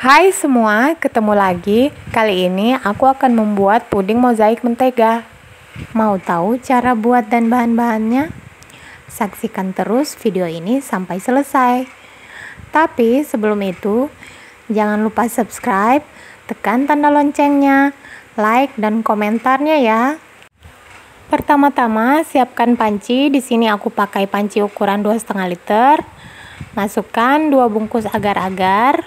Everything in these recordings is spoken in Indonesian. Hai semua, ketemu lagi. Kali ini aku akan membuat puding mozaik mentega. Mau tahu cara buat dan bahan-bahannya? Saksikan terus video ini sampai selesai. Tapi sebelum itu, jangan lupa subscribe, tekan tanda loncengnya, like dan komentarnya ya. Pertama-tama siapkan panci. Di sini aku pakai panci ukuran 2,5 liter. Masukkan 2 bungkus agar-agar,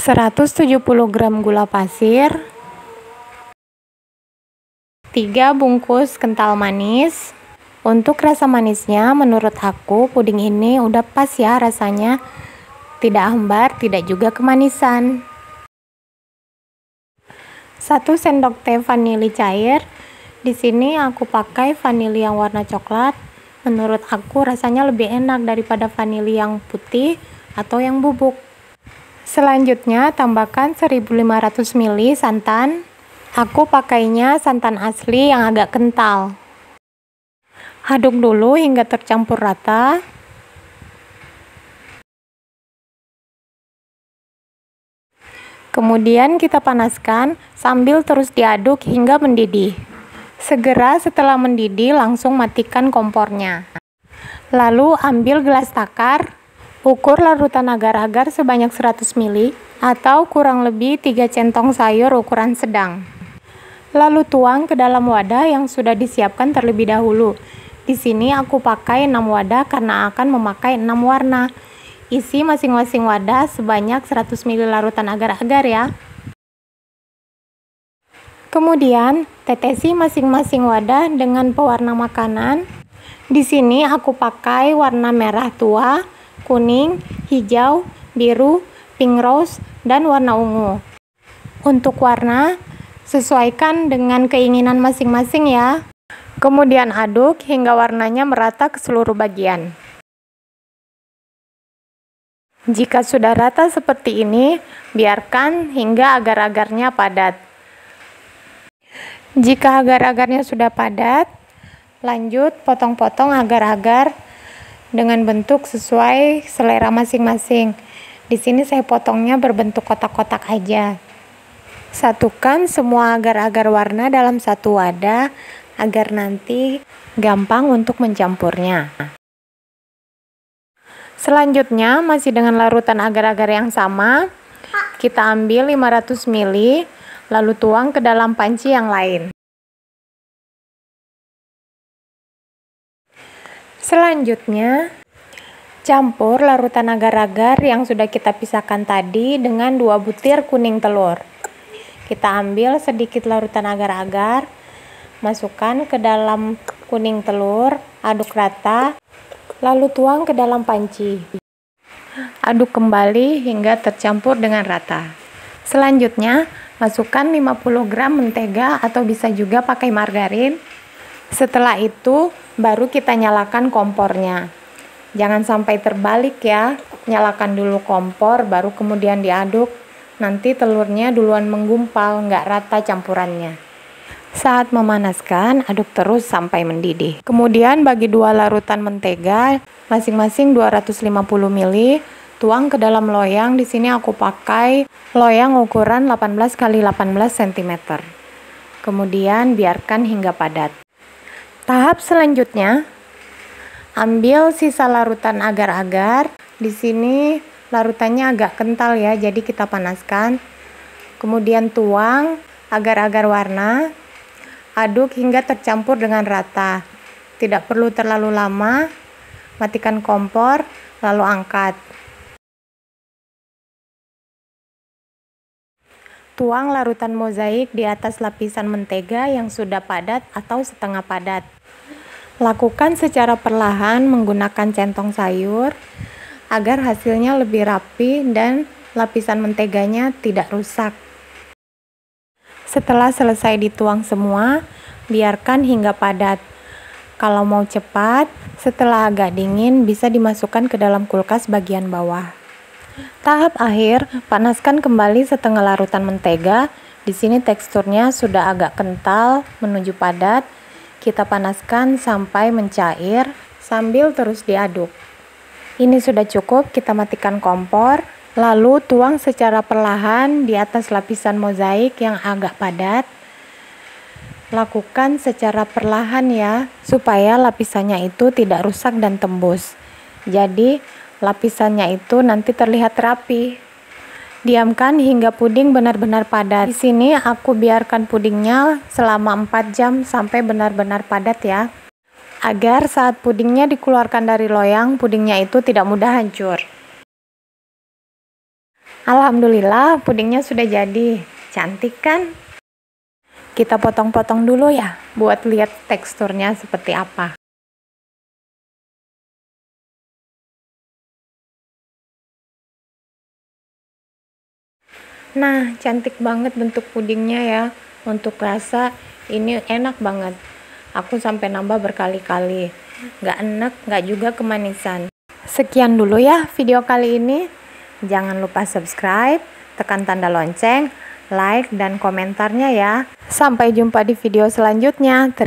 170 gram gula pasir, 3 bungkus kental manis. Untuk rasa manisnya, menurut aku puding ini udah pas ya rasanya, tidak hambar, tidak juga kemanisan. 1 sendok teh vanili cair. Di sini aku pakai vanili yang warna coklat. Menurut aku rasanya lebih enak daripada vanili yang putih atau yang bubuk. Selanjutnya tambahkan 1500 ml santan. Aku pakainya santan asli yang agak kental. Aduk dulu hingga tercampur rata. Kemudian kita panaskan sambil terus diaduk hingga mendidih. Segera setelah mendidih langsung matikan kompornya. Lalu ambil gelas takar. Ukur larutan agar-agar sebanyak 100 ml atau kurang lebih 3 centong sayur ukuran sedang. Lalu tuang ke dalam wadah yang sudah disiapkan terlebih dahulu. Di sini aku pakai 6 wadah karena akan memakai 6 warna. Isi masing-masing wadah sebanyak 100 ml larutan agar-agar ya. Kemudian tetesi masing-masing wadah dengan pewarna makanan. Di sini aku pakai warna merah tua, kuning, hijau, biru, pink rose, dan warna ungu. Untuk warna, sesuaikan dengan keinginan masing-masing ya. Kemudian aduk hingga warnanya merata ke seluruh bagian. Jika sudah rata seperti ini, biarkan hingga agar-agarnya padat. Jika agar-agarnya sudah padat, lanjut potong-potong agar-agar dengan bentuk sesuai selera masing-masing. Di sini saya potongnya berbentuk kotak-kotak aja. Satukan semua agar-agar warna dalam satu wadah agar nanti gampang untuk mencampurnya. Selanjutnya masih dengan larutan agar-agar yang sama, kita ambil 500 ml lalu tuang ke dalam panci yang lain. Selanjutnya, campur larutan agar-agar yang sudah kita pisahkan tadi dengan 2 butir kuning telur. Kita ambil sedikit larutan agar-agar, masukkan ke dalam kuning telur, aduk rata, lalu tuang ke dalam panci. Aduk kembali hingga tercampur dengan rata. Selanjutnya, masukkan 50 gram mentega atau bisa juga pakai margarin. Setelah itu baru kita nyalakan kompornya. Jangan sampai terbalik ya. Nyalakan dulu kompor baru kemudian diaduk. Nanti telurnya duluan menggumpal, nggak rata campurannya. Saat memanaskan, aduk terus sampai mendidih. Kemudian bagi 2 larutan mentega masing-masing 250 ml, tuang ke dalam loyang. Di sini aku pakai loyang ukuran 18 x 18 cm. Kemudian biarkan hingga padat. Tahap selanjutnya, ambil sisa larutan agar-agar. Di sini larutannya agak kental ya, jadi kita panaskan. Kemudian tuang agar-agar warna, aduk hingga tercampur dengan rata. Tidak perlu terlalu lama, matikan kompor, lalu angkat. Tuang larutan mozaik di atas lapisan mentega yang sudah padat atau setengah padat. Lakukan secara perlahan menggunakan centong sayur agar hasilnya lebih rapi dan lapisan menteganya tidak rusak. Setelah selesai dituang semua, biarkan hingga padat. Kalau mau cepat, setelah agak dingin bisa dimasukkan ke dalam kulkas bagian bawah. Tahap akhir, panaskan kembali setengah larutan mentega. Di sini teksturnya sudah agak kental menuju padat. Kita panaskan sampai mencair sambil terus diaduk. Ini sudah cukup, kita matikan kompor. Lalu tuang secara perlahan di atas lapisan mozaik yang agak padat. Lakukan secara perlahan ya, supaya lapisannya itu tidak rusak dan tembus. Jadi lapisannya itu nanti terlihat rapi. Diamkan hingga puding benar-benar padat. Di sini aku biarkan pudingnya selama 4 jam sampai benar-benar padat ya. Agar saat pudingnya dikeluarkan dari loyang, pudingnya itu tidak mudah hancur. Alhamdulillah, pudingnya sudah jadi. Cantik kan? Kita potong-potong dulu ya, buat lihat teksturnya seperti apa. Nah, cantik banget bentuk pudingnya ya. Untuk rasa, ini enak banget. Aku sampai nambah berkali-kali. Nggak enak, nggak juga kemanisan. Sekian dulu ya video kali ini. Jangan lupa subscribe, tekan tanda lonceng, like, dan komentarnya ya. Sampai jumpa di video selanjutnya.